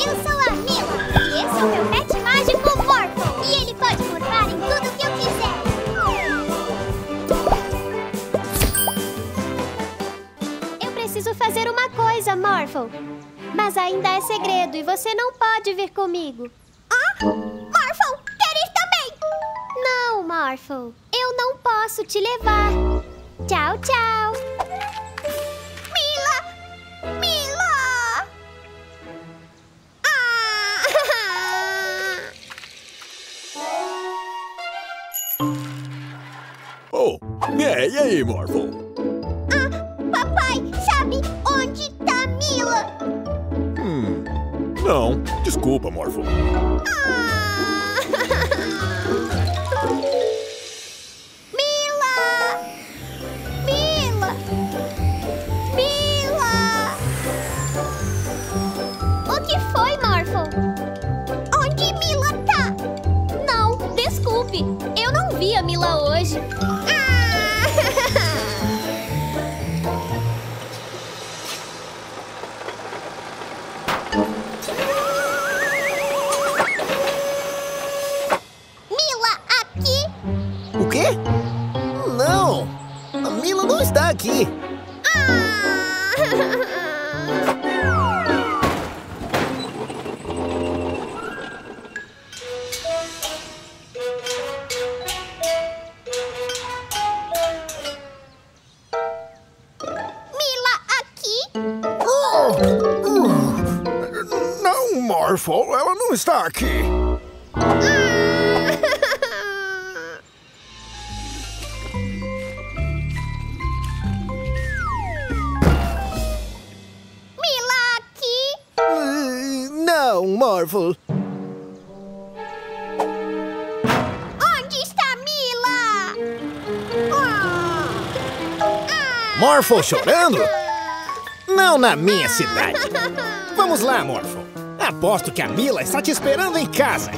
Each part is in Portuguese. Eu sou a Mila e esse é o meu pet mágico Morphle. E ele pode morfar em tudo que eu quiser. Eu preciso fazer uma coisa, Morphle. Mas ainda é segredo e você não pode vir comigo. Ah? Morphle, quer ir também? Não, Morphle. Eu não posso te levar. Tchau, tchau. E aí, Morphle? Papai, sabe onde tá Mila? Não. Desculpa, Morphle. Mila! Mila! Mila! O que foi, Morphle? Onde Mila tá? Não, desculpe. Eu não vi a Mila hoje. Aqui. Mila aqui? Não, Morphle, ela não está aqui. Morphle. Onde está Mila? Morphle chorando? Não na minha cidade. Vamos lá, Morphle. Aposto que a Mila está te esperando em casa.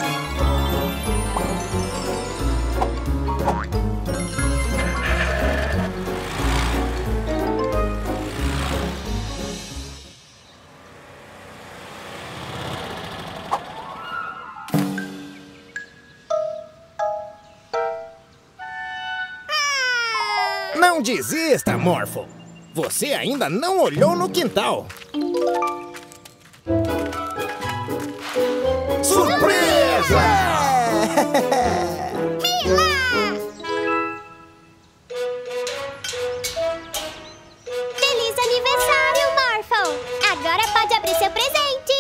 Não desista, Morphle. Você ainda não olhou no quintal. Surpresa! Mila! Feliz aniversário, Morphle! Agora pode abrir seu presente.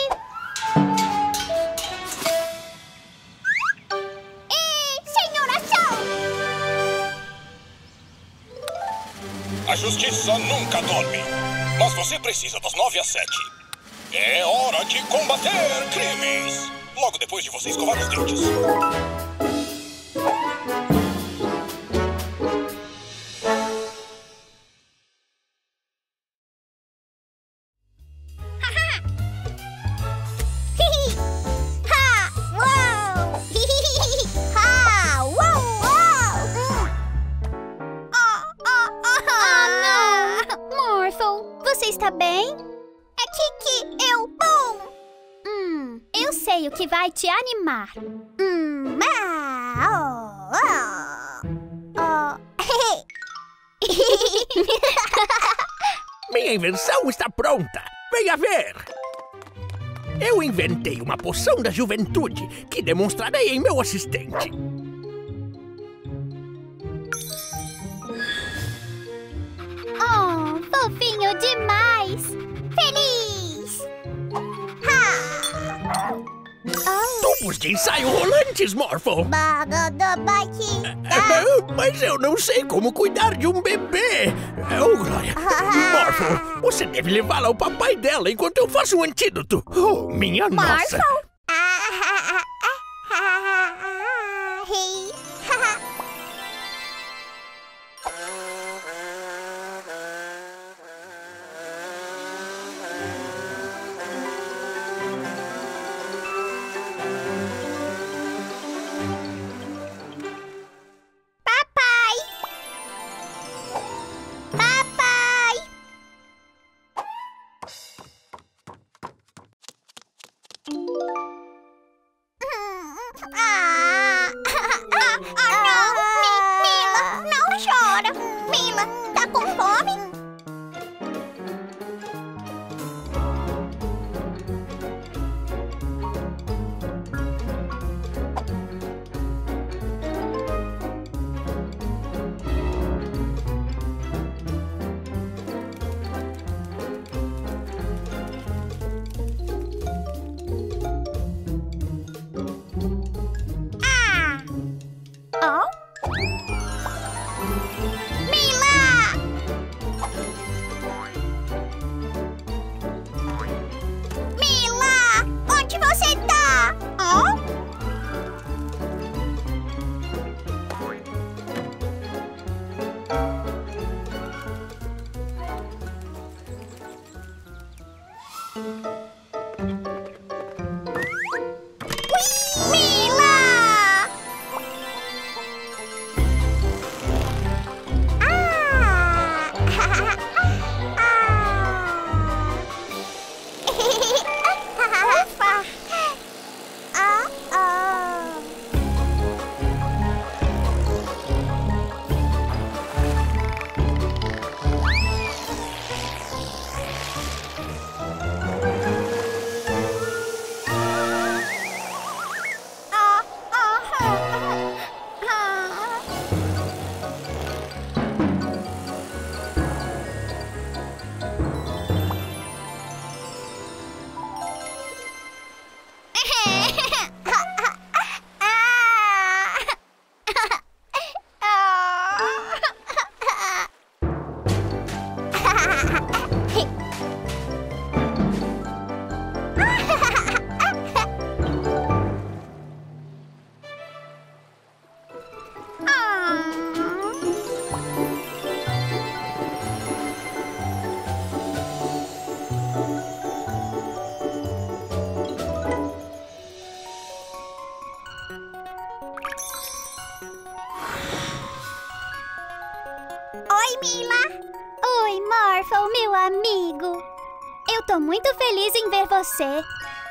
Ei, senhora Sol! A justiça nunca dorme, mas você precisa das 9 às 7. É hora de combater crimes, logo depois de você escovar os dentes. Vai te animar. Minha invenção está pronta. Venha ver. Eu inventei uma poção da juventude que demonstrarei em meu assistente. Oh, fofinho demais. Feliz. Tubos de ensaio rolantes, Morphle! Mas eu não sei como cuidar de um bebê! Oh, glória! Morphle, você deve levá-la ao papai dela enquanto eu faço um antídoto! Oh, minha nossa!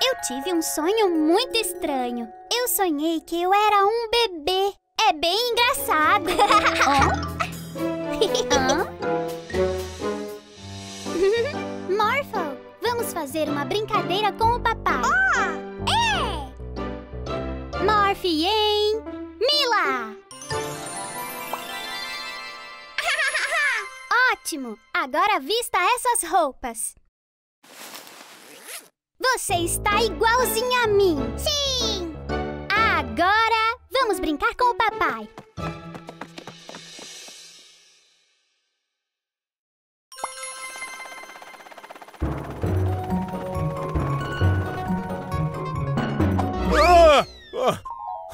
Eu tive um sonho muito estranho. Eu sonhei que eu era um bebê. É bem engraçado. Morphle, vamos fazer uma brincadeira com o papai. Morphle em Mila. Ótimo! Agora vista essas roupas. Você está igualzinha a mim! Sim! Agora, vamos brincar com o papai!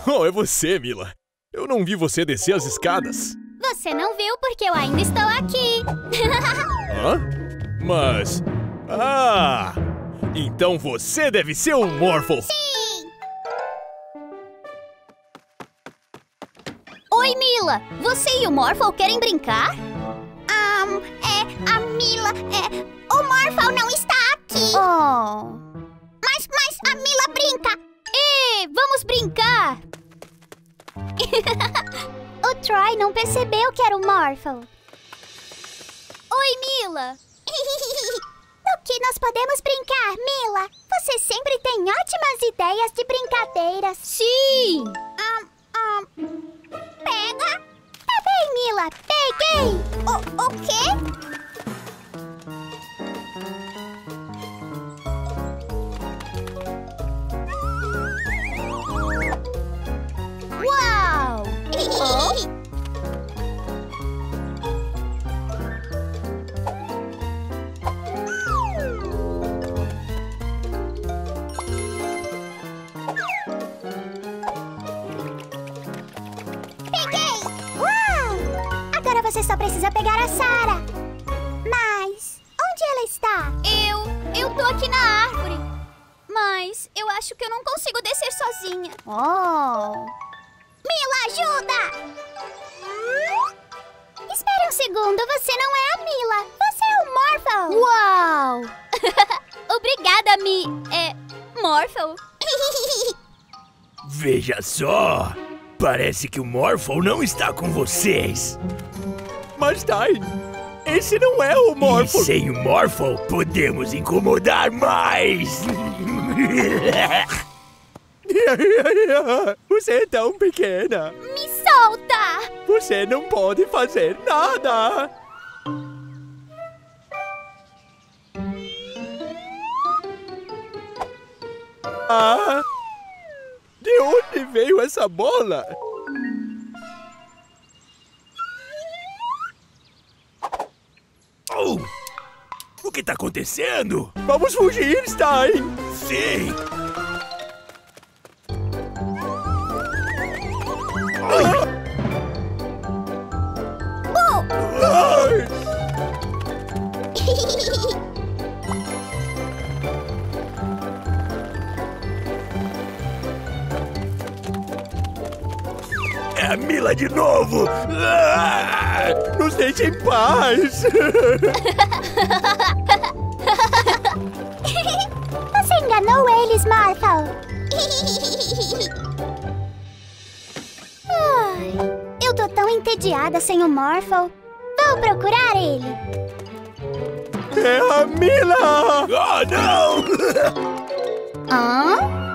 Oh, é você, Mila! Eu não vi você descer as escadas! Você não viu porque eu ainda estou aqui! Hã? Mas... Ah! Então você deve ser um Morphle! Sim! Oi, Mila! Você e o Morphle querem brincar? A Mila... o Morphle não está aqui! Oh! Mas a Mila brinca! Ei, vamos brincar! O Troy não percebeu que era o Morphle! Oi, Mila! Do que nós podemos brincar, Mila? Você sempre tem ótimas ideias de brincadeiras. Sim! Pega! Tá bem, Mila, peguei! O quê? Uau! Oh? Você só precisa pegar a Sara. Mas, onde ela está? Eu tô aqui na árvore. Mas, eu acho que eu não consigo descer sozinha. Mila, ajuda! Espera um segundo, você não é a Mila. Você é o Morphle. Uau! Obrigada, Morphle. Veja só! Parece que o Morphle não está com vocês. Mas, Stein, esse não é o Morphle. E sem o Morphle, podemos incomodar mais. Você é tão pequena. Me solta! Você não pode fazer nada. De onde veio essa bola? Oh! O que está acontecendo? Vamos fugir, Stein! Sim! É a Mila de novo! Ah, nos deixe em paz! Você enganou eles, Morphle! Eu tô tão entediada sem o Morphle. Vou procurar ele! É a Mila! Ah, não! Hã?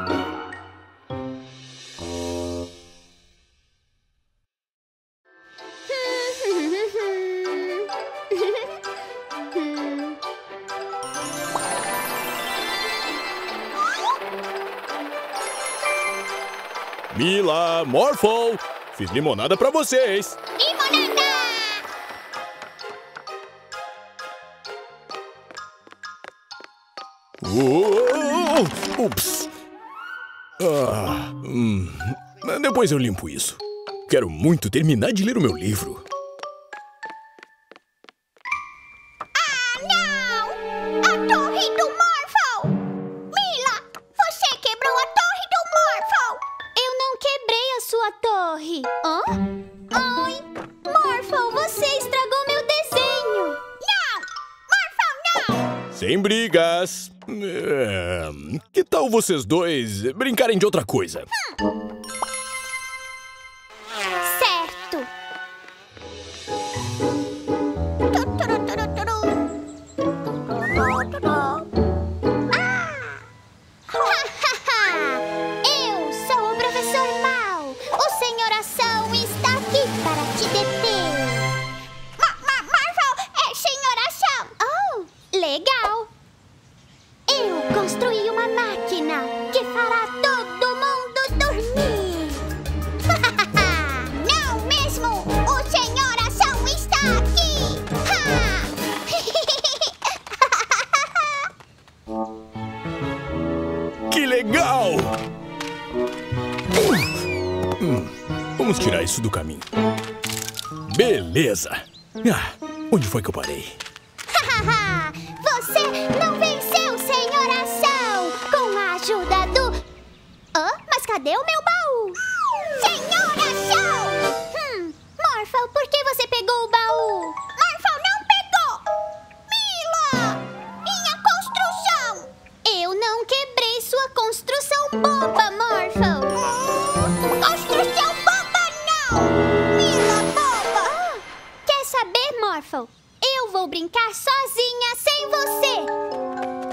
Mila, Morphle, fiz limonada pra vocês! Limonada! Ups! Depois eu limpo isso. Quero muito terminar de ler o meu livro. Sem brigas. Que tal vocês dois brincarem de outra coisa? Certo. Eu sou o professor mau. O senhor Ação está aqui para te deter. Morphle, é senhor Ação. Oh, legal. Construí uma máquina que fará todo mundo dormir. Não mesmo? O senhor Ação está aqui. Que legal! Vamos tirar isso do caminho. Beleza. Onde foi que eu parei? Você não venceu, senhor Ação, com a ajuda do... mas cadê o meu baú? Senhor Ação! Morphle, por que você pegou o baú? Morphle não pegou! Mila! Minha construção! Eu não quebrei sua construção boba, Morphle! Construção boba não! Mila boba! Quer saber, Morphle? Eu vou brincar sozinha sem você!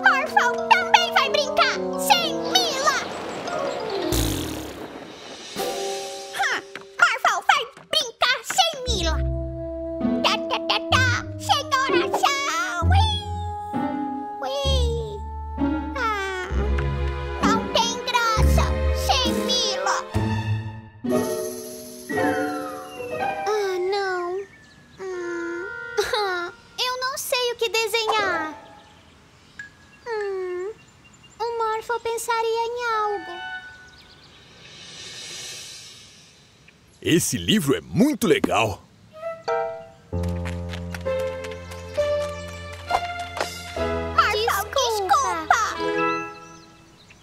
Morphle também vai brincar sem Mila! Morphle vai brincar sem Mila! Senhora Ação! Não tem graça sem Mila! Desenhar. O Morphle pensaria em algo. Esse livro é muito legal.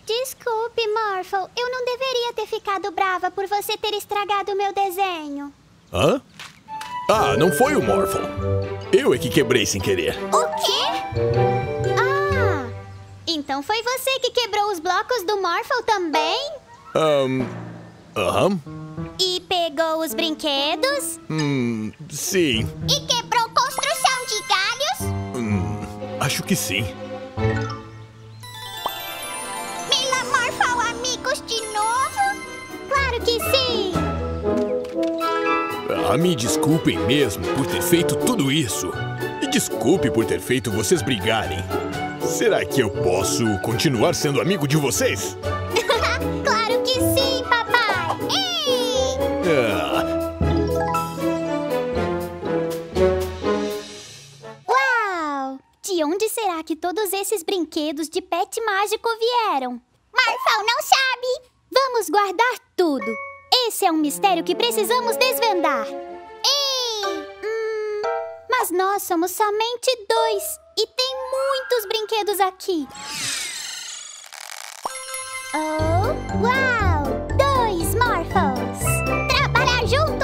Desculpe, Morphle. Eu não deveria ter ficado brava por você ter estragado o meu desenho. Hã? Ah, não foi o Morphle. Eu é que quebrei sem querer. O quê? Ah, então foi você que quebrou os blocos do Morphle também? E pegou os brinquedos? Sim. E quebrou construção de galhos? Acho que sim. Mila, Morphle, amigos de novo? Claro que sim. Me desculpem mesmo por ter feito tudo isso. E desculpe por ter feito vocês brigarem. Será que eu posso continuar sendo amigo de vocês? Claro que sim, papai! Uau! De onde será que todos esses brinquedos de pet mágico vieram? Morphle não sabe! Vamos guardar tudo. Esse é um mistério que precisamos desvendar. Mas nós somos somente dois e tem muitos brinquedos aqui. Oh, uau! Dois Morphles! Trabalhar juntos!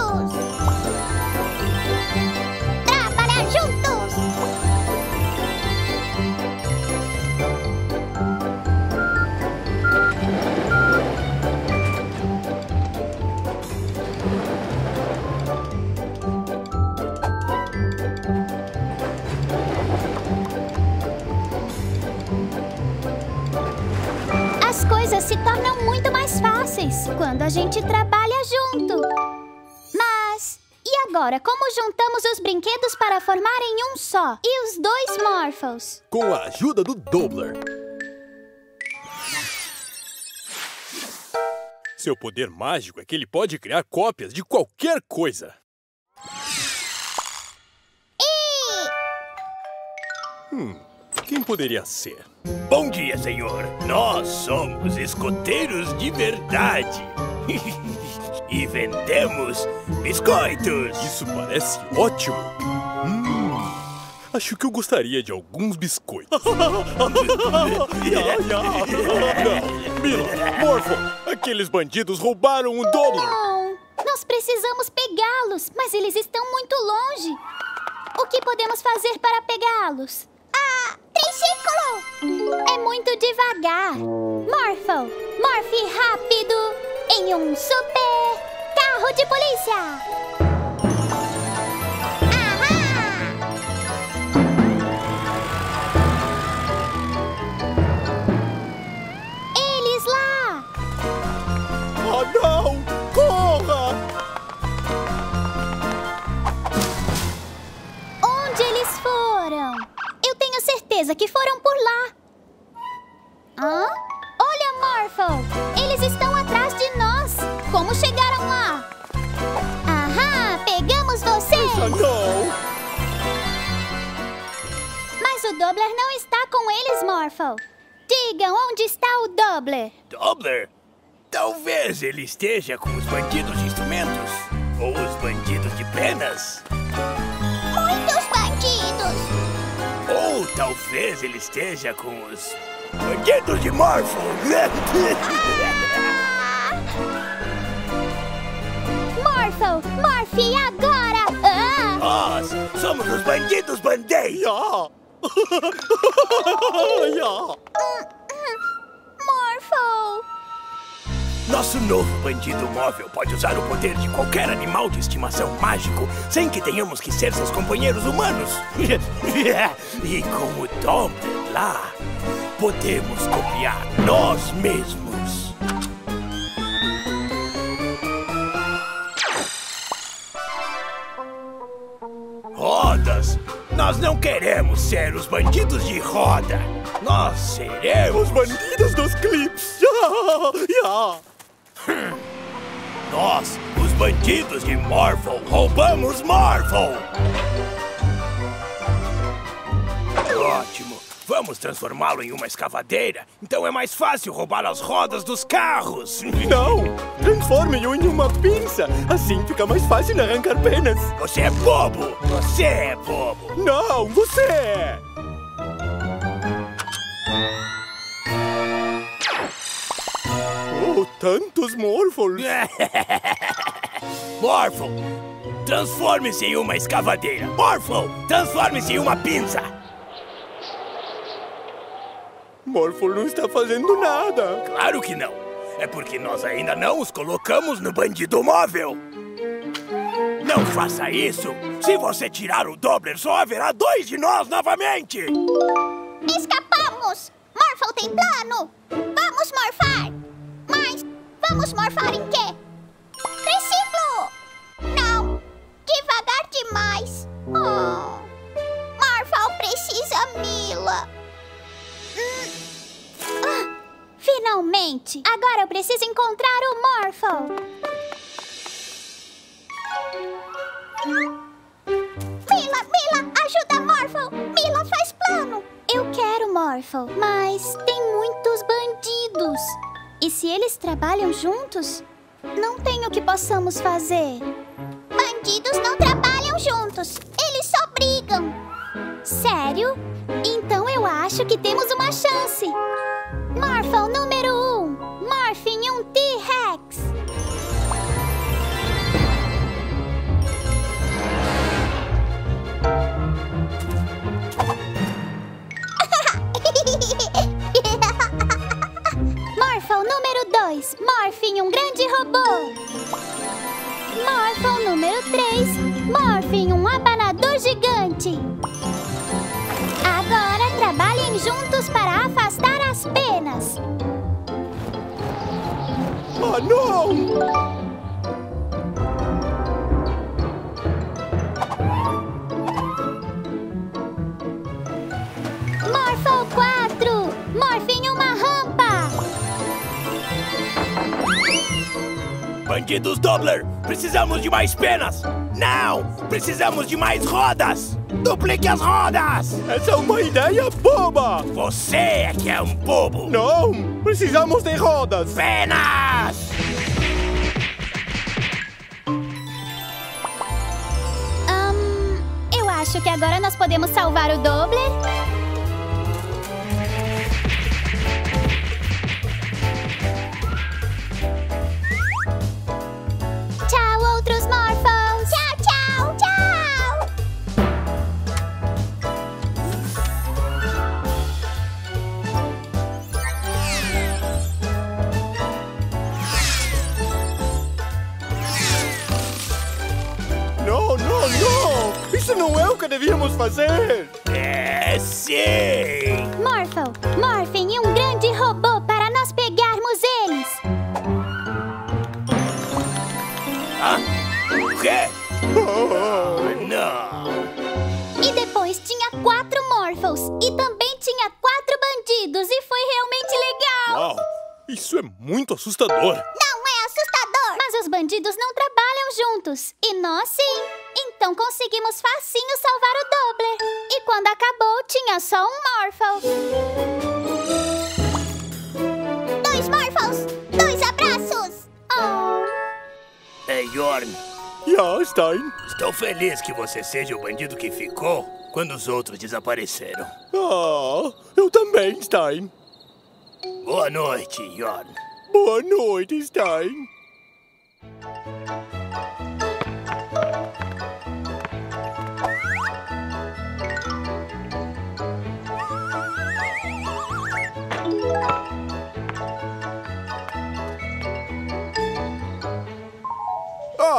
coisas se tornam muito mais fáceis quando a gente trabalha junto. Mas, e agora? Como juntamos os brinquedos para formarem um só? E os dois Morphles? Com a ajuda do Dobler. Seu poder mágico é que ele pode criar cópias de qualquer coisa. E... quem poderia ser? Bom dia, senhor. Nós somos escoteiros de verdade. E vendemos biscoitos. Isso parece ótimo. Acho que eu gostaria de alguns biscoitos. Mila, Morphle, aqueles bandidos roubaram o Dobler. Não, nós precisamos pegá-los, mas eles estão muito longe. O que podemos fazer para pegá-los? Ah, triciclo! É muito devagar. Morphle, morfe rápido em um super carro de polícia. Não! Corra! Onde eles foram? Eu tenho certeza que foram por lá. Hã? Olha, Morphle! Eles estão atrás de nós. Como chegaram lá? Aham! Pegamos vocês! Não! Mas o Dobler não está com eles, Morphle. Digam onde está o Dobler. Dobler? Talvez ele esteja com os bandidos de instrumentos ou os bandidos de penas. Muitos bandidos! Ou talvez ele esteja com os bandidos de Morphle. Morphle, morfe agora! Nós somos os bandidos Band-Aid! Morphle! Nosso novo bandido móvel pode usar o poder de qualquer animal de estimação mágico sem que tenhamos que ser seus companheiros humanos. E com o Dobler lá, podemos copiar nós mesmos. Rodas! Nós não queremos ser os bandidos de roda. Nós seremos os bandidos dos clips. Nós, os bandidos de Morphle, roubamos Morphle! Ótimo! Vamos transformá-lo em uma escavadeira, então é mais fácil roubar as rodas dos carros! Não! Transforme-o em uma pinça, assim fica mais fácil arrancar penas! Você é bobo! Você é bobo! Não, você é! Tantos Morphle! Morphle, transforme-se em uma escavadeira! Morphle, transforme-se em uma pinça! Morphle não está fazendo nada! Claro que não! É porque nós ainda não os colocamos no bandido móvel! Não faça isso! Se você tirar o Dobler, só haverá dois de nós novamente! Escapamos! Morphle tem plano! Vamos morfar! Mas... vamos morfar em quê? Triciclo! Não! Devagar demais! Morphle precisa Mila! Finalmente! Agora eu preciso encontrar o Morphle! Mila! Ajuda Morphle! Mila faz plano! Eu quero Morphle, mas tem muitos bandidos! E se eles trabalham juntos, não tem o que possamos fazer. Bandidos não trabalham juntos. Eles só brigam. Sério? Então eu acho que temos uma chance. Morphle número 1. Morphe em um T-Rex. Número 2, morfe em um grande robô. Morphle número 3, morfe em um abanador gigante. Agora trabalhem juntos para afastar as penas. não! Bandidos Dobler, precisamos de mais penas! Não! Precisamos de mais rodas! Duplique as rodas! Essa é uma ideia boba! Você é que é um bobo! Não! Precisamos de rodas! Penas! Eu acho que agora nós podemos salvar o Dobler. Devíamos fazer? É, sim! Morphle, Morphin e um grande robô para nós pegarmos eles! Ah? O quê? Oh, não! E depois tinha 4 Morphles e também tinha 4 bandidos e foi realmente legal! Uau! Isso é muito assustador! Não é assustador! Mas os bandidos não trabalham juntos e nós sim! Então conseguimos facinho salvar o Dobler. E quando acabou, tinha só um Morphle. 2 Morphles, 2 abraços. Oh. Ei, Jorn. Yeah, Stein. Estou feliz que você seja o bandido que ficou quando os outros desapareceram. Ah, eu também, Stein. Boa noite, Jorn. Boa noite, Stein.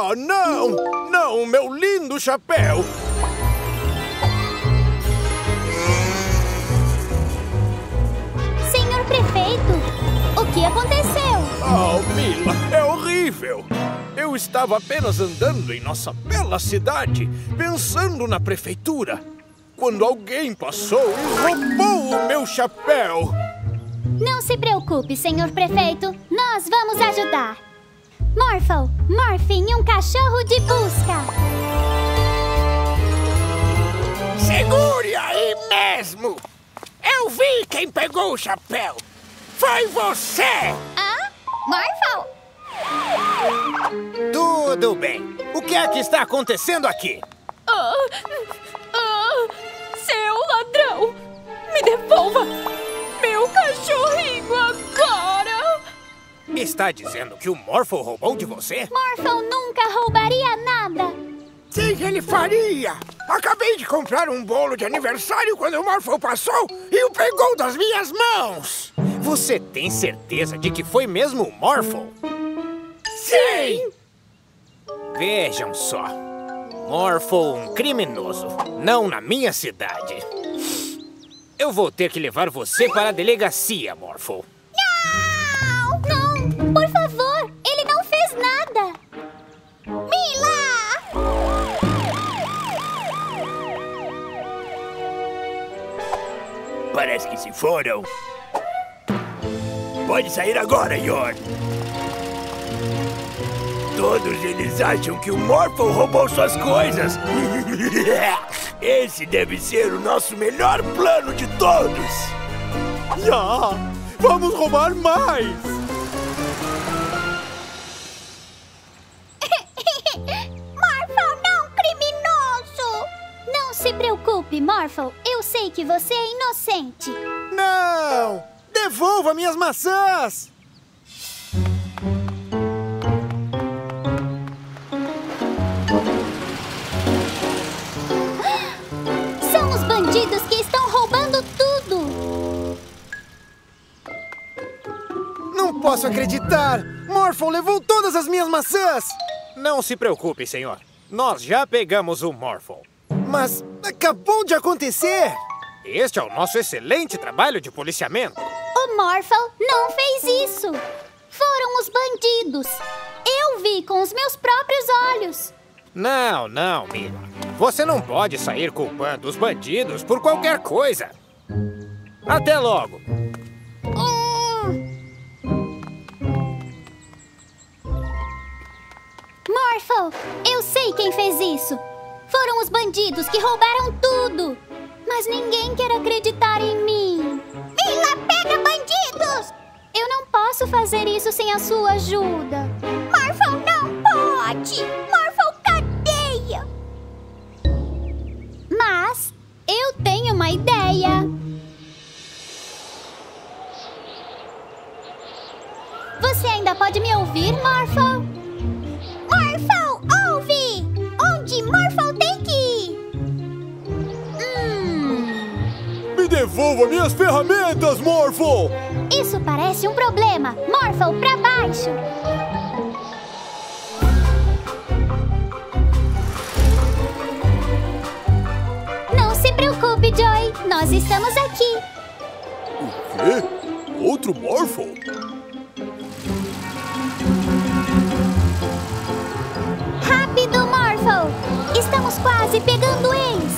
Oh, não! Não, meu lindo chapéu! Senhor Prefeito, o que aconteceu? Oh, Mila, é horrível! Eu estava apenas andando em nossa bela cidade, pensando na prefeitura, quando alguém passou e roubou o meu chapéu! Não se preocupe, Senhor Prefeito, nós vamos ajudar! Morphle, Morphin e um cachorro de busca. Segure aí mesmo! Eu vi quem pegou o chapéu! Foi você! Ah? Morphle? Tudo bem. O que é que está acontecendo aqui? Seu ladrão! Me devolva meu cachorrinho agora! Está dizendo que o Morphle roubou de você? Morphle nunca roubaria nada! Sim, ele faria! Acabei de comprar um bolo de aniversário quando o Morphle passou e o pegou das minhas mãos! Você tem certeza de que foi mesmo o Morphle? Sim! Vejam só! Morphle, um criminoso. Não na minha cidade. Eu vou ter que levar você para a delegacia, Morphle. Por favor, ele não fez nada! Mila! Parece que se foram. Pode sair agora, York! Todos eles acham que o Morphle roubou suas coisas! Esse deve ser o nosso melhor plano de todos! Já! Vamos roubar mais! Morphle, eu sei que você é inocente. Não! Devolva minhas maçãs! São os bandidos que estão roubando tudo! Não posso acreditar! Morphle levou todas as minhas maçãs! Não se preocupe, senhor. Nós já pegamos o Morphle. Mas acabou de acontecer! Este é o nosso excelente trabalho de policiamento. O Morphle não fez isso! Foi foram os bandidos. Eu vi com os meus próprios olhos. Não, não, Mila. Você não pode sair culpando os bandidos por qualquer coisa. Até logo. Morphle, eu sei quem fez isso. Foram os bandidos que roubaram tudo. Mas ninguém quer acreditar em mim. Mila, pega bandidos! Eu não posso fazer isso sem a sua ajuda. Morphle, não pode! Morphle, cadeia! Mas eu tenho uma ideia. Você ainda pode me ouvir, Morphle? Morphle, ouve! Onde Morphle tem que ir? Me devolva minhas ferramentas, Morphle! Isso parece um problema. Morphle, pra baixo! Não se preocupe, Joy. Nós estamos aqui. O quê? Outro Morphle? Rápido, Morphle! Estamos quase pegando eles!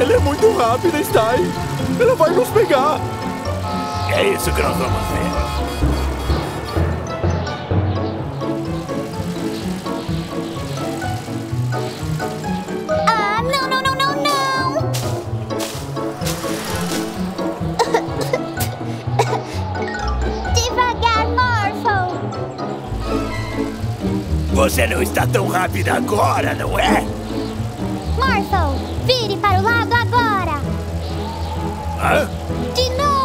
Ela é muito rápida, Stein! Ela vai nos pegar! É isso que nós vamos ver! Ah, não, não, não, não, não! Devagar, Morphle! Você não está tão rápida agora, não é? Morphle, vire para o lado agora! Hã? De novo!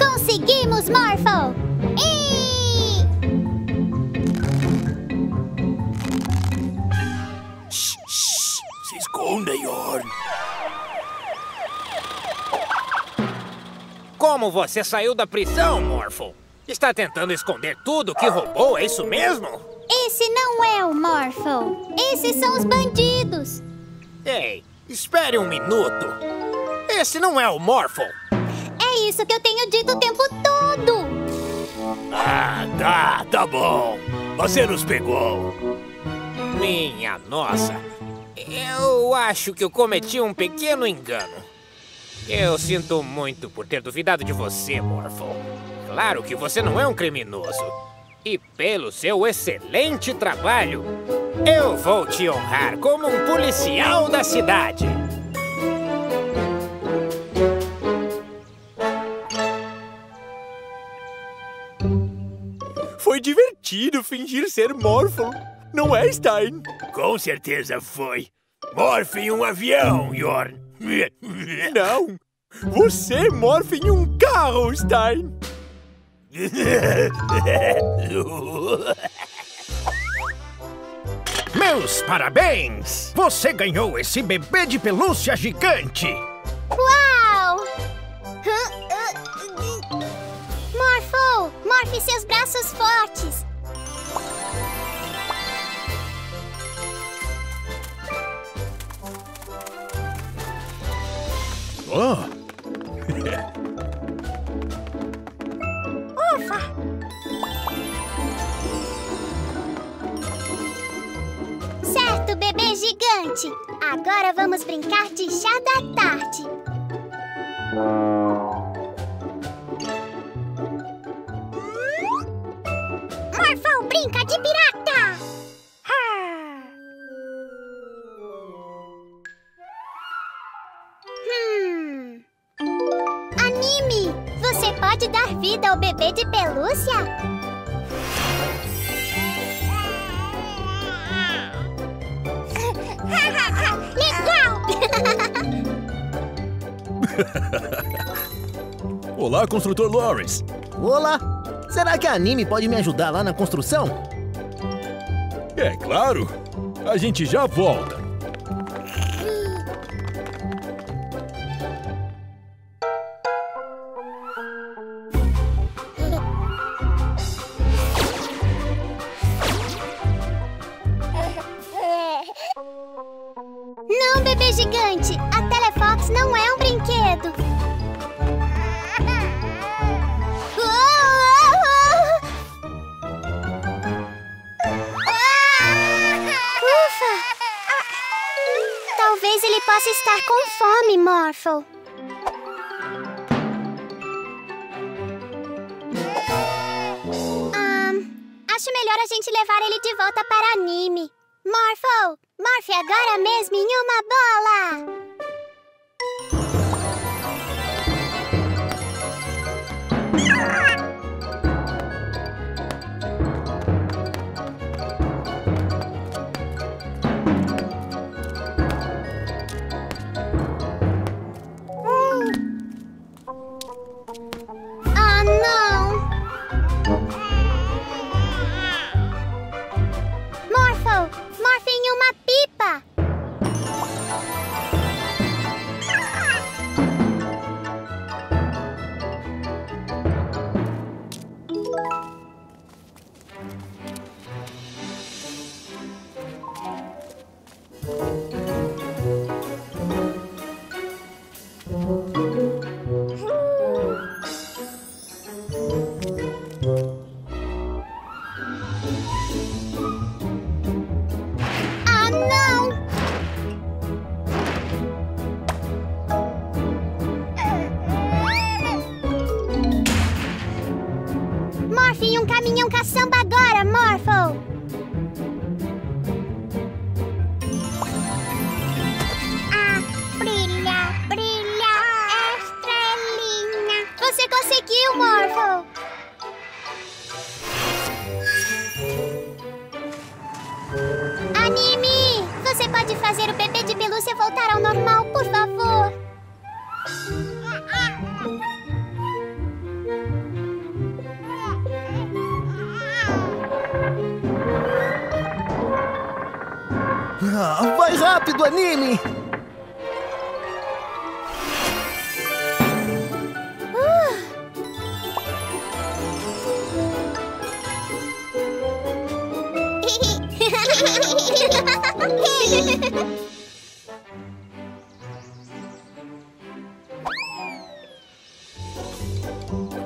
Conseguimos, Morphle! Shh! Se esconda, Jorn! Como você saiu da prisão, Morphle? Está tentando esconder tudo que roubou, é isso mesmo? Esse não é o Morphle. Esses são os bandidos. Ei, espere um minuto. Esse não é o Morphle. É isso que eu tenho dito o tempo todo. Ah, tá bom. Você nos pegou. Minha nossa. Eu acho que eu cometi um pequeno engano. Eu sinto muito por ter duvidado de você, Morphle. Claro que você não é um criminoso. E pelo seu excelente trabalho, eu vou te honrar como um policial da cidade. Foi divertido fingir ser Morphle, não é, Stein? Com certeza foi. Morphe em um avião, Jorn. Não, você morfe em um carro, Stein. Meus parabéns! Você ganhou esse bebê de pelúcia gigante! Uau! Morphle! Morphe seus braços fortes! Oh! Certo, bebê gigante. Agora vamos brincar de chá da tarde. Morphle, brinca de pirata. Anime, você pode dar vida ao bebê de pelúcia? Olá, construtor Lawrence. Olá! Será que a Anime pode me ajudar lá na construção? É claro! A gente já volta! Não, bebê gigante! A Telefox não é um brinquedo! Ufa! Talvez ele possa estar com fome, Morphle. Acho melhor a gente levar ele de volta para anime. Morphle, morfe agora mesmo em uma bola! Ah, não!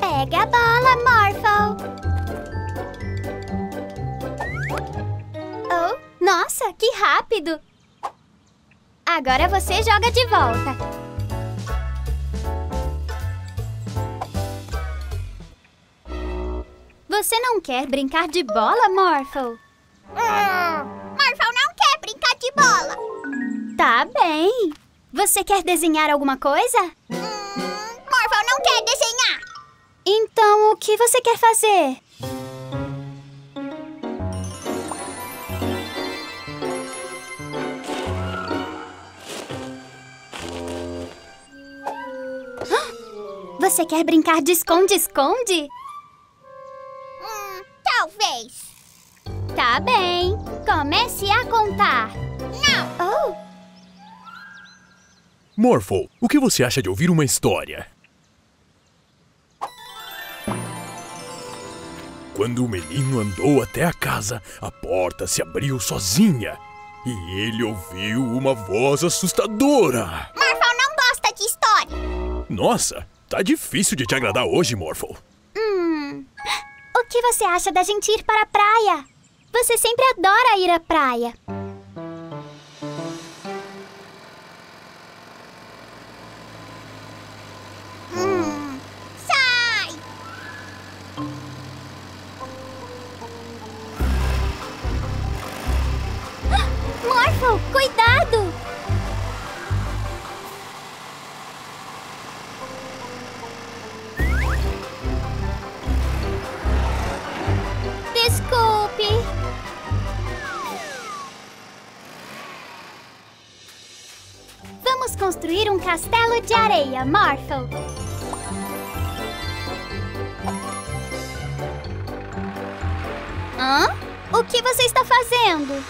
Pega a bola, Morphle! Oh, nossa, que rápido! Agora você joga de volta. Você não quer brincar de bola, Morphle? Morphle não quer brincar de bola. Tá bem. Você quer desenhar alguma coisa? Morphle não quer desenhar. Então, o que você quer fazer? Você quer brincar de esconde-esconde? Talvez. Tá bem. Comece a contar. Não! Oh. Morphle, o que você acha de ouvir uma história? Quando o menino andou até a casa, a porta se abriu sozinha e ele ouviu uma voz assustadora. Morphle não gosta de história. Nossa! Tá difícil de te agradar hoje, Morphle. O que você acha da gente ir para a praia? Você sempre adora ir à praia. Sai! Morphle, cuidado! Desculpe. Vamos construir um castelo de areia, Morphle. Hã? O que você está fazendo?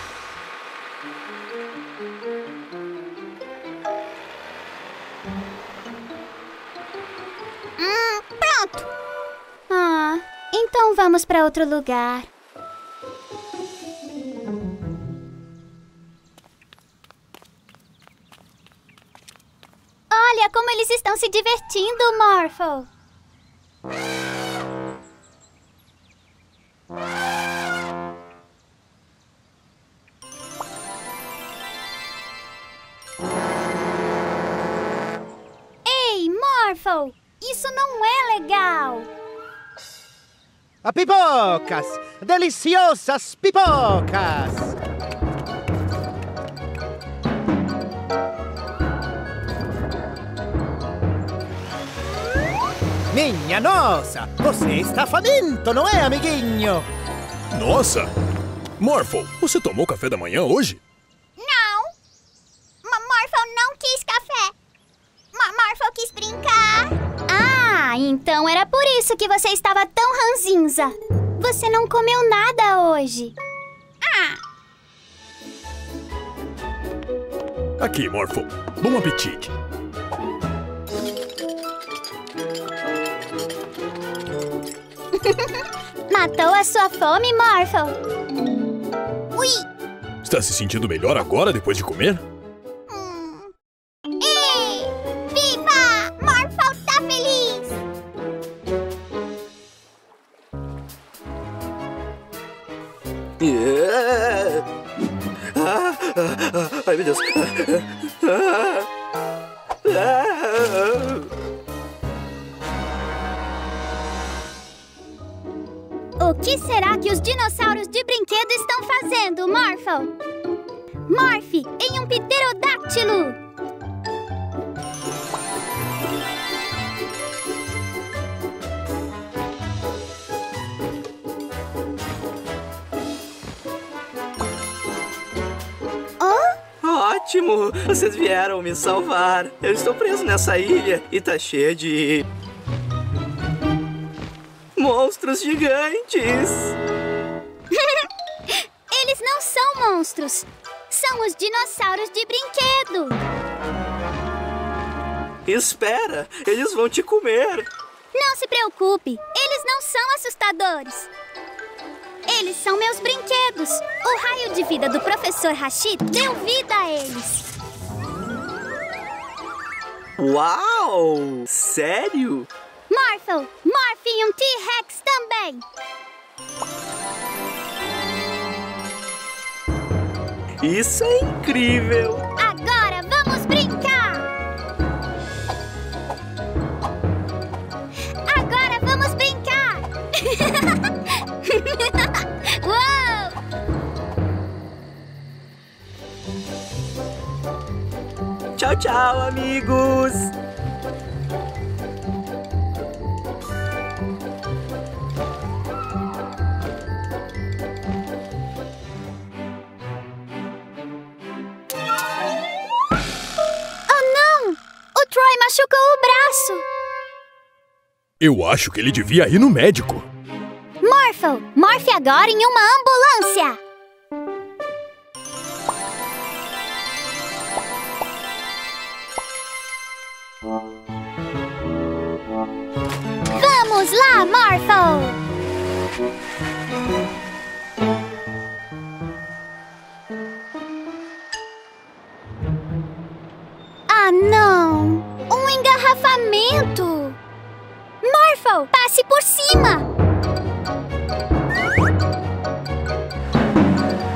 Pronto. Então vamos para outro lugar. como eles estão se divertindo, Morphle. Ei, Morphle, isso não é legal. A pipocas, deliciosas pipocas. Minha nossa! Você está faminto, não é, amiguinho? Nossa! Morphle, você tomou café da manhã hoje? Não! Morphle não quis café! Morphle quis brincar! Ah, então era por isso que você estava tão ranzinza! Você não comeu nada hoje! Ah! Aqui, Morphle. Bom apetite! Matou a sua fome, Morphle? Ui! Está se sentindo melhor agora, depois de comer? Ei! Viva! Morphle tá feliz! Ai, meu Deus! O que será que os dinossauros de brinquedo estão fazendo, Morphle? Morphe em um pterodáctilo! Oh? Ótimo! Vocês vieram me salvar! Eu estou preso nessa ilha e tá cheia de... monstros gigantes! Eles não são monstros! São os dinossauros de brinquedo! Espera! Eles vão te comer! Não se preocupe! Eles não são assustadores! Eles são meus brinquedos! O raio de vida do Professor Rachid deu vida a eles! Uau! Sério? Morphle, Morphe e um T-Rex também! Isso é incrível! Agora vamos brincar! Agora vamos brincar! Uou! Tchau, tchau, amigos! Troy machucou o braço. Eu acho que ele devia ir no médico. Morphle, Morphe agora em uma ambulância. Vamos lá, Morphle. Ah, não. Um engarrafamento! Morphle, passe por cima!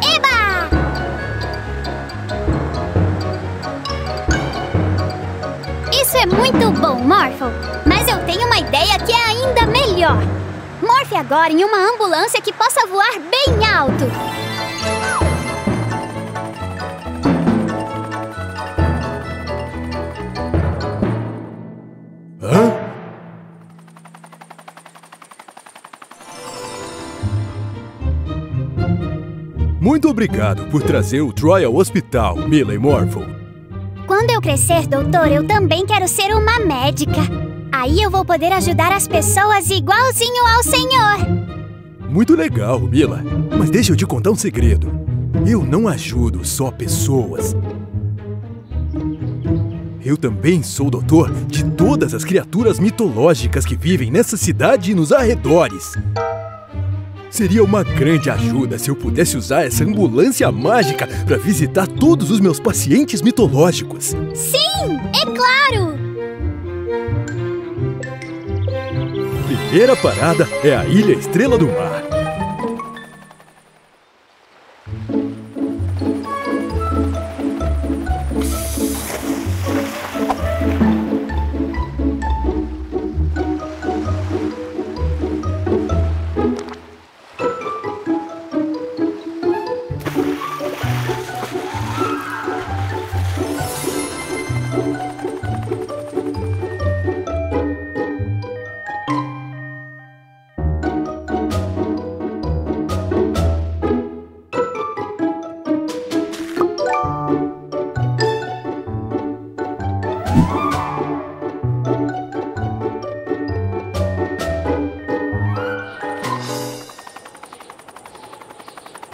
Eba! Isso é muito bom, Morphle! Mas eu tenho uma ideia que é ainda melhor! Morphe agora em uma ambulância que possa voar bem alto! Muito obrigado por trazer o Troy ao hospital, Mila e Morphle. Quando eu crescer, doutor, eu também quero ser uma médica. Aí eu vou poder ajudar as pessoas igualzinho ao senhor. Muito legal, Mila. Mas deixa eu te contar um segredo. Eu não ajudo só pessoas. Eu também sou doutor de todas as criaturas mitológicas que vivem nessa cidade e nos arredores. Seria uma grande ajuda se eu pudesse usar essa ambulância mágica para visitar todos os meus pacientes mitológicos. Sim, é claro! primeira parada é a Ilha Estrela do Mar.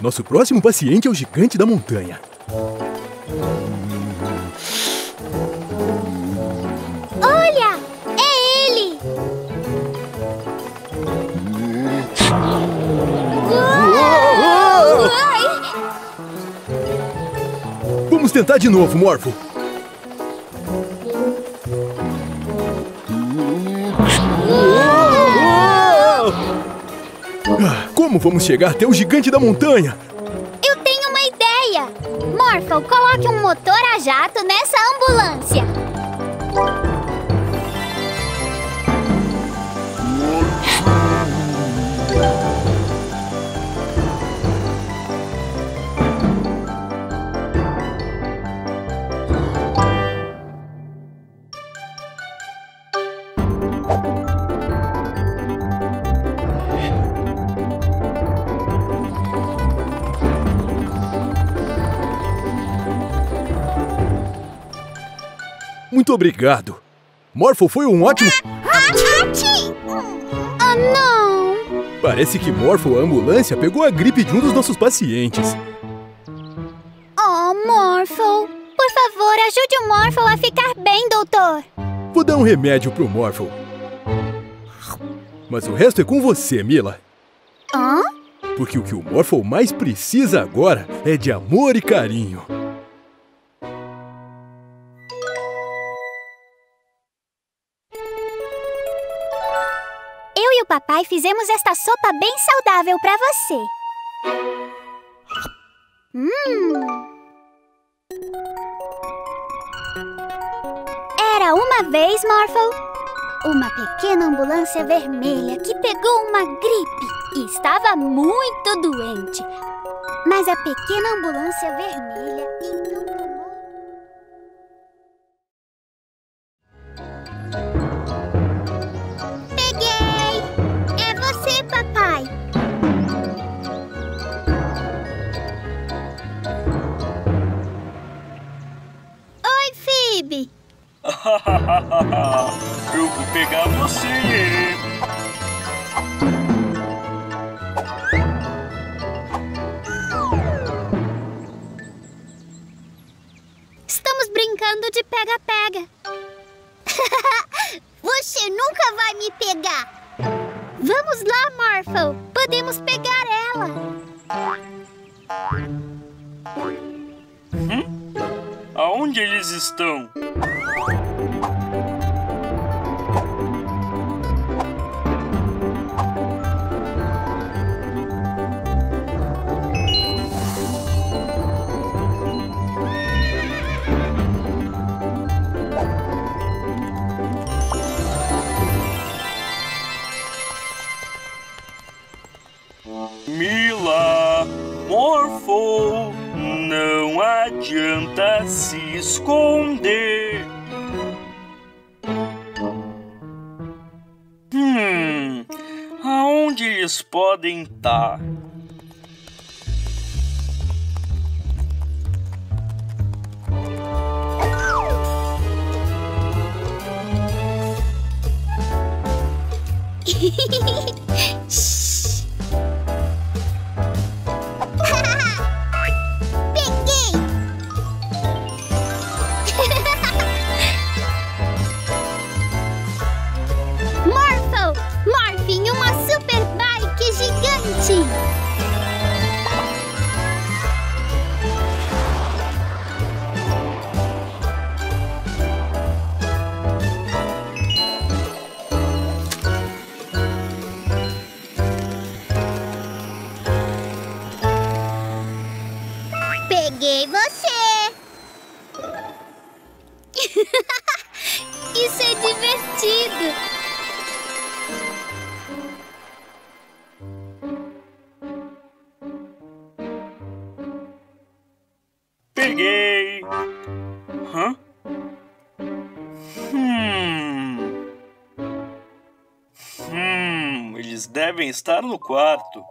Nosso próximo paciente é o gigante da montanha. Olha! É ele! Vamos tentar de novo, Morphle. Como vamos chegar até o gigante da montanha? Eu tenho uma ideia! Morphle, coloque um motor a jato nessa ambulância! Muito obrigado. Morphle foi um ótimo... Oh, não! Parece que Morphle, a ambulância, pegou a gripe de um dos nossos pacientes. Oh, Morphle. Por favor, ajude o Morphle a ficar bem, doutor. Vou dar um remédio pro Morphle. Mas o resto é com você, Mila. Hã? Porque o que o Morphle mais precisa agora é de amor e carinho. Papai, fizemos esta sopa bem saudável pra você. Era uma vez, Morphle, uma pequena ambulância vermelha que pegou uma gripe e estava muito doente. Mas a pequena ambulância vermelha então tomou... Eu vou pegar você. Estamos brincando de pega-pega. Você nunca vai me pegar. Vamos lá, Morphle. Podemos pegar ela. Aonde eles estão? Mila, Morphle, não adianta se esconder. Aonde eles podem estar? peguei você! Isso é divertido! Peguei! Hã? Eles devem estar no quarto.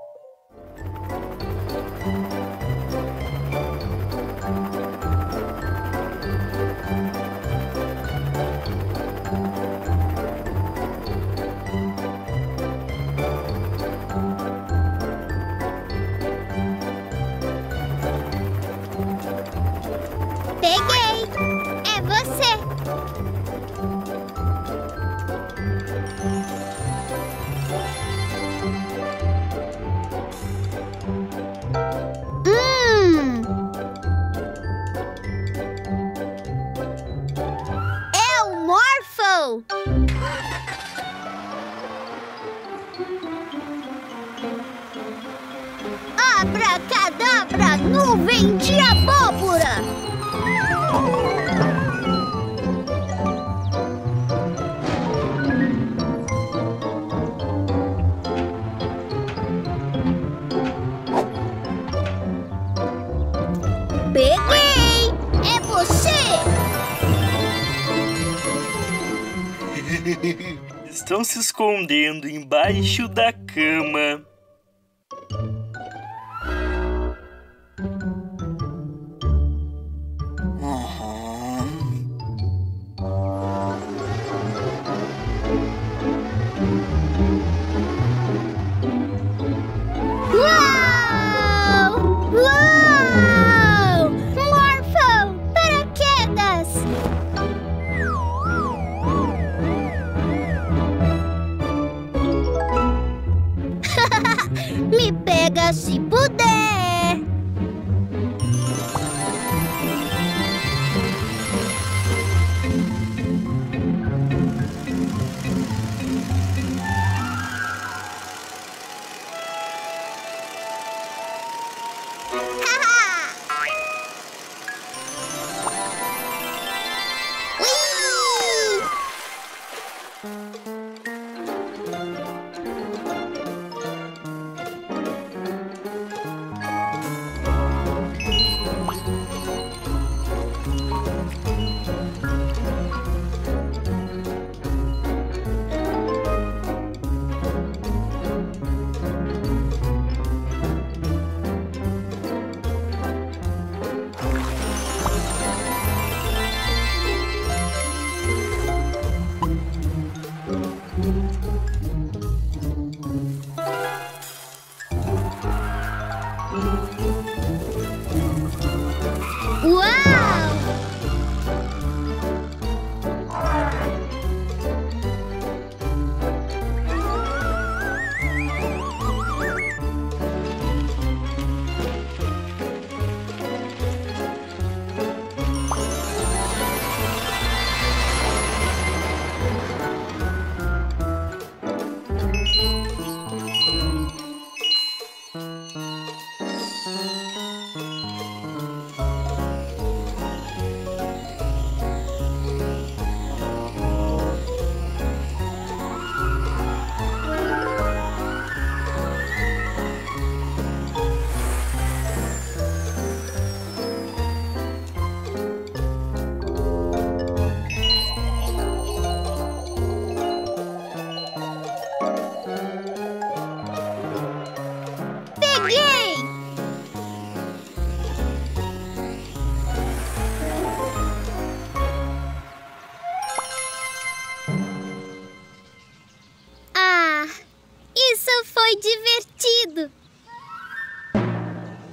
Abracadabra, nuvem de abóbora! Peguei! É você! Estão se escondendo embaixo da cama. Se puder!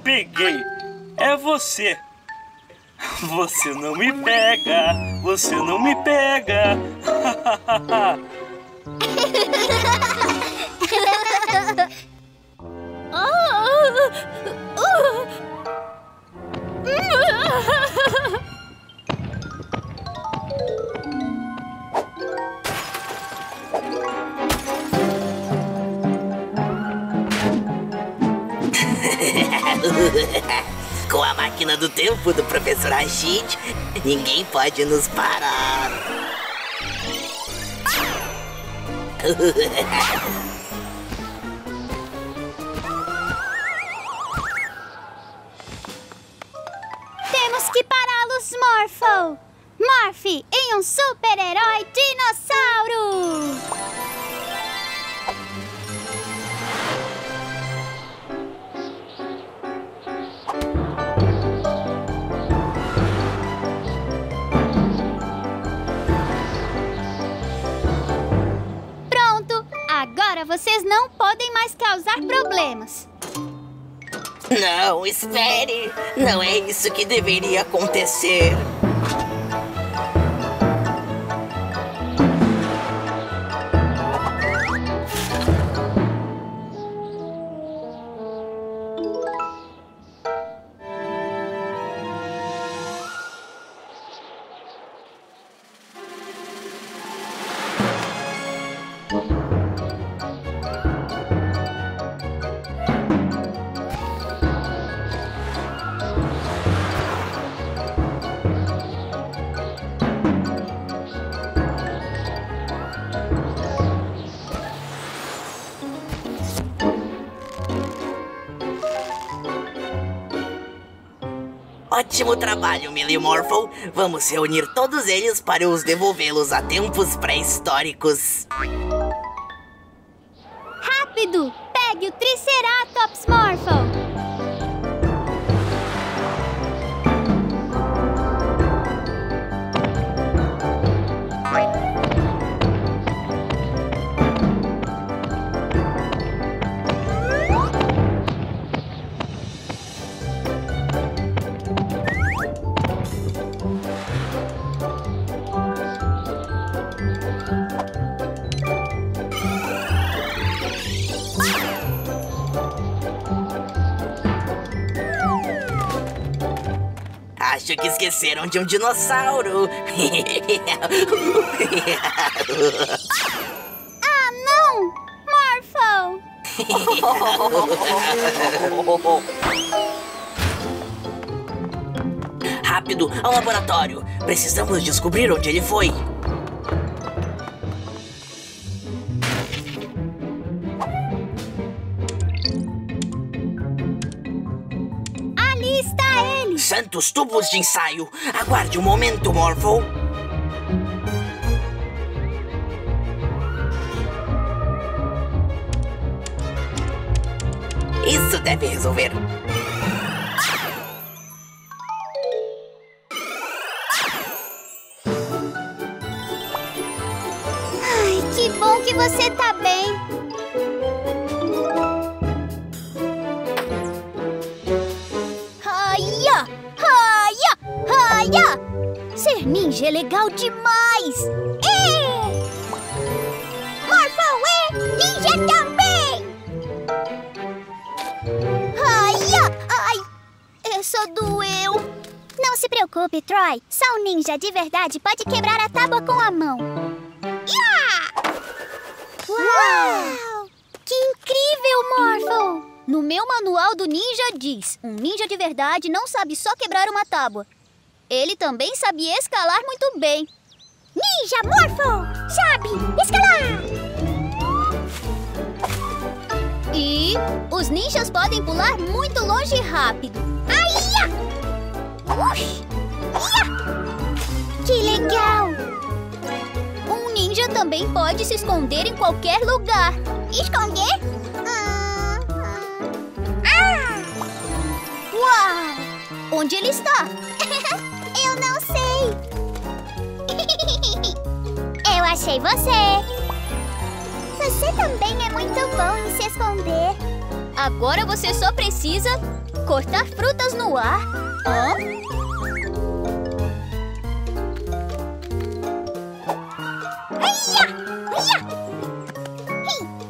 Peguei! É você! Você não me pega! Você não me pega! tempo do Professor Rachid, ninguém pode nos parar. Temos que pará-los, Morphle! Morphe em um super-herói dinossauro! Vocês não podem mais causar problemas. Não, espere! Não é isso que deveria acontecer. Ótimo trabalho, Mila e Morphle. Vamos reunir todos eles para os devolvê-los a tempos pré-históricos. Rápido! Pegue o Triceratops, Morphle! Acho que esqueceram de um dinossauro. Ah, não! Morphle! Rápido, ao laboratório. Precisamos descobrir onde ele foi. Santos tubos de ensaio. Aguarde um momento, Morphle. Isso deve resolver. Ai, que bom que você tá bem. Ser ninja é legal demais! Morphle é ninja também! Ai, isso doeu! Não se preocupe, Troy. Só um ninja de verdade pode quebrar a tábua com a mão. Uau! Que incrível, Morphle! No meu manual do ninja diz: um ninja de verdade não sabe só quebrar uma tábua. Ele também sabe escalar muito bem. Ninja Morphle sabe escalar! E os ninjas podem pular muito longe e rápido. Aia! Que legal! Um ninja também pode se esconder em qualquer lugar. Esconder? Uau! Onde ele está? Eu não sei. Eu achei você. Você também é muito bom em se esconder. Agora você só precisa cortar frutas no ar. Hã?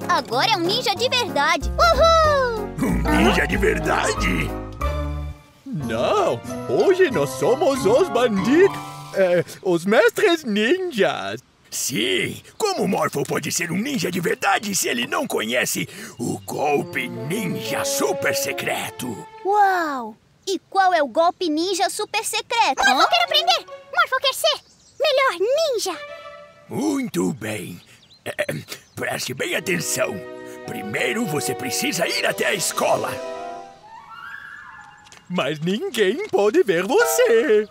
Agora é um ninja de verdade. Uhul! Um ninja de verdade? Não! Hoje nós somos os bandidos... os mestres ninjas! Sim! Como o Morphle pode ser um ninja de verdade se ele não conhece o golpe ninja super secreto? Uau! E qual é o golpe ninja super secreto? Morphle quer aprender! Morphle quer ser melhor ninja! Muito bem. Preste bem atenção. Primeiro você precisa ir até a escola. Mas ninguém pode ver você.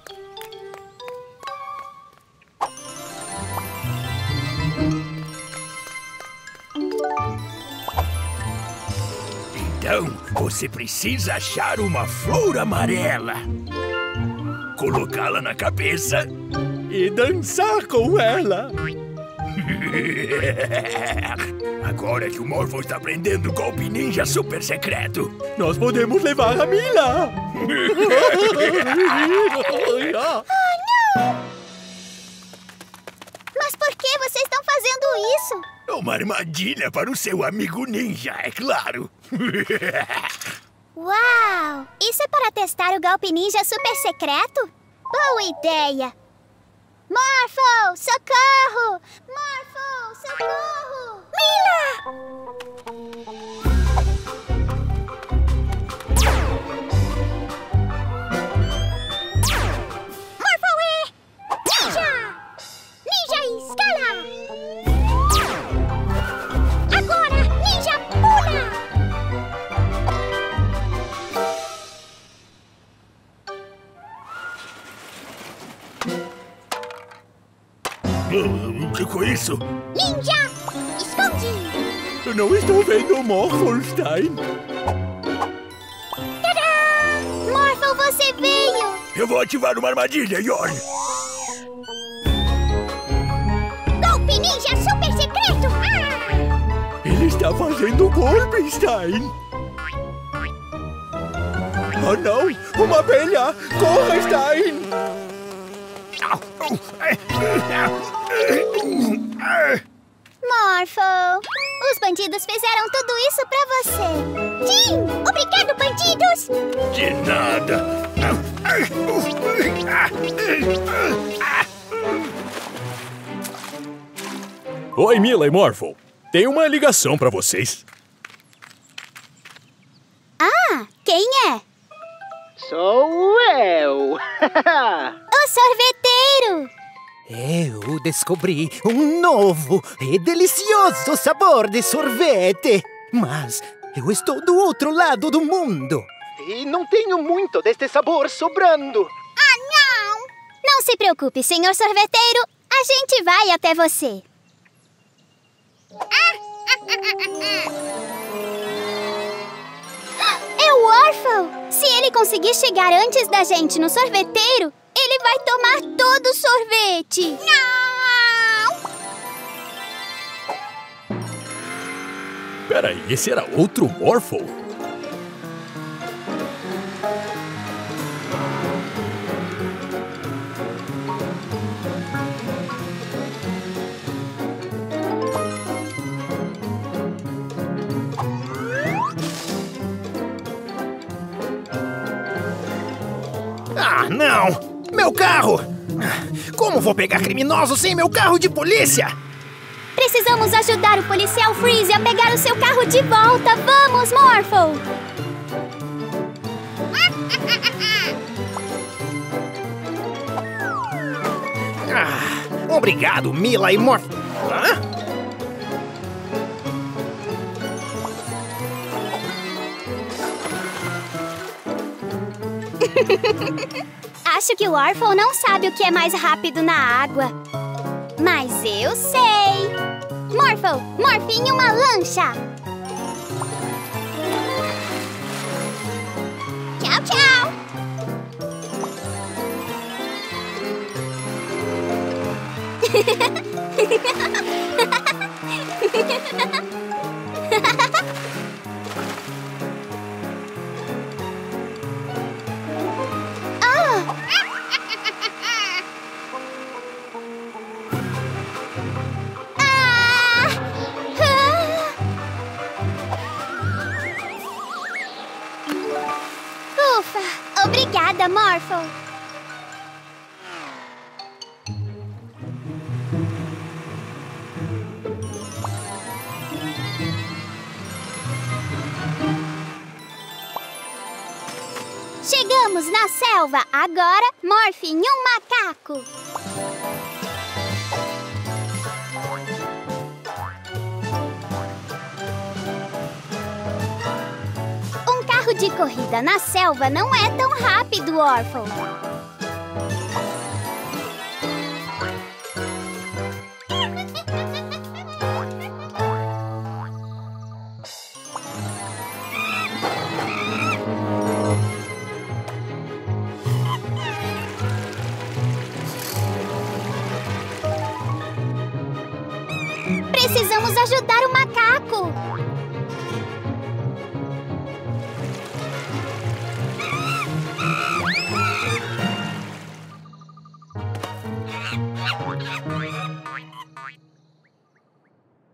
Então, você precisa achar uma flor amarela, colocá-la na cabeça e dançar com ela. Agora que o Morphle está aprendendo o golpe ninja super secreto, nós podemos levar a Mila. Oh, não! Mas por que vocês estão fazendo isso? É uma armadilha para o seu amigo ninja, é claro. Uau! Isso é para testar o golpe ninja super secreto? Boa ideia! Morphle, socorro! Morphle, socorro! Mila! Morphle! Ninja! Ninja escala! O que foi isso? Ninja! Esconde! Eu não estou vendo o Morphle, Stein. Tadá! Morphle, você veio! Eu vou ativar uma armadilha, Jorn! Golpe ninja super secreto! Ah! Ele está fazendo golpe, Stein! Oh, não! Uma abelha! Corra, Stein! Morphle, os bandidos fizeram tudo isso pra você. Sim! Obrigado, bandidos! De nada! Oi, Mila e Morphle. Tem uma ligação pra vocês. Ah, quem é? Sou eu! O sorveteiro! Eu descobri um novo e delicioso sabor de sorvete! Mas eu estou do outro lado do mundo! E não tenho muito deste sabor sobrando! Ah, não! Não se preocupe, senhor sorveteiro! A gente vai até você! É o Orphle! Se ele conseguir chegar antes da gente no sorveteiro, ele vai tomar todo o sorvete! Não! Peraí, esse era outro Morphle? Ah, não! Meu carro! Como vou pegar criminosos sem meu carro de polícia? Precisamos ajudar o policial Freeze a pegar o seu carro de volta! Vamos, Morphle! Obrigado, Mila e Morphle. Hã? Acho que o Orphle não sabe o que é mais rápido na água. Mas eu sei! Morphle, morfe em uma lancha! Tchau, tchau! Obrigada, Morphle! Chegamos! Estamos na selva. Agora, morfe em um macaco. Um carro de corrida na selva não é tão rápido, Orphle. Precisamos ajudar o macaco!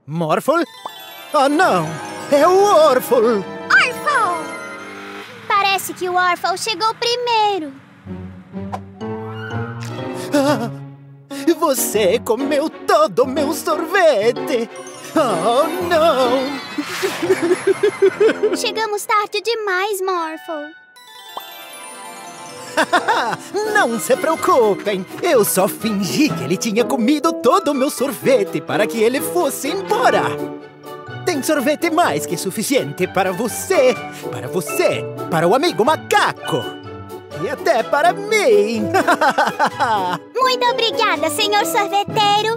Morphle? Ah, não! É o Orphle! Orphle! Parece que o Orphle chegou primeiro! Ah! Você comeu todo o meu sorvete! Oh, não! Chegamos tarde demais, Morphle. Não se preocupem! Eu só fingi que ele tinha comido todo o meu sorvete para que ele fosse embora! Tem sorvete mais que suficiente para você, para o amigo macaco! E até para mim! Muito obrigada, senhor sorveteiro!